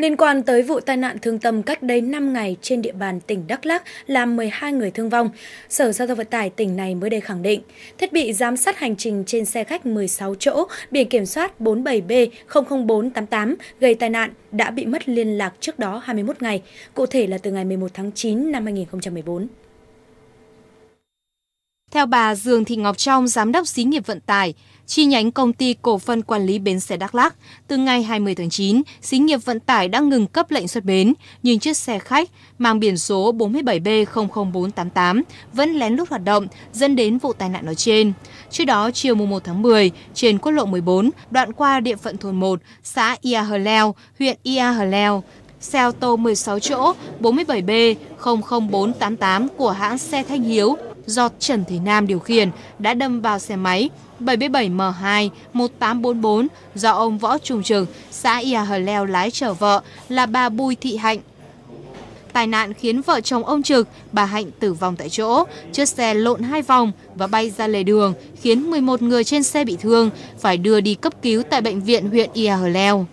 Liên quan tới vụ tai nạn thương tâm cách đây 5 ngày trên địa bàn tỉnh Đắk Lắk làm 12 người thương vong, Sở Giao thông Vận tải tỉnh này mới đây khẳng định, thiết bị giám sát hành trình trên xe khách 16 chỗ, biển kiểm soát 47B00488 gây tai nạn đã bị mất liên lạc trước đó 21 ngày, cụ thể là từ ngày 11 tháng 9 năm 2014. Theo bà Dương Thị Ngọc Trong, Giám đốc Xí nghiệp Vận tải, chi nhánh Công ty Cổ phần Quản lý Bến xe Đắk Lắk, từ ngày 20 tháng 9, Xí nghiệp Vận tải đã ngừng cấp lệnh xuất bến, nhưng chiếc xe khách mang biển số 47B00488 vẫn lén lút hoạt động, dẫn đến vụ tai nạn nói trên. Trước đó, chiều 1 tháng 10, trên quốc lộ 14, đoạn qua địa phận thôn 1, xã Ea H'leo, huyện Ea H'leo, xe ô tô 16 chỗ 47B00488 của hãng xe Thanh Hiếu do Trần Thế Nam điều khiển đã đâm vào xe máy 77M2-1844 do ông Võ Trung Trực, xã Ea H'leo lái chở vợ là bà Bùi Thị Hạnh. Tai nạn khiến vợ chồng ông Trực, bà Hạnh tử vong tại chỗ, chiếc xe lộn 2 vòng và bay ra lề đường khiến 11 người trên xe bị thương phải đưa đi cấp cứu tại bệnh viện huyện Ea H'leo.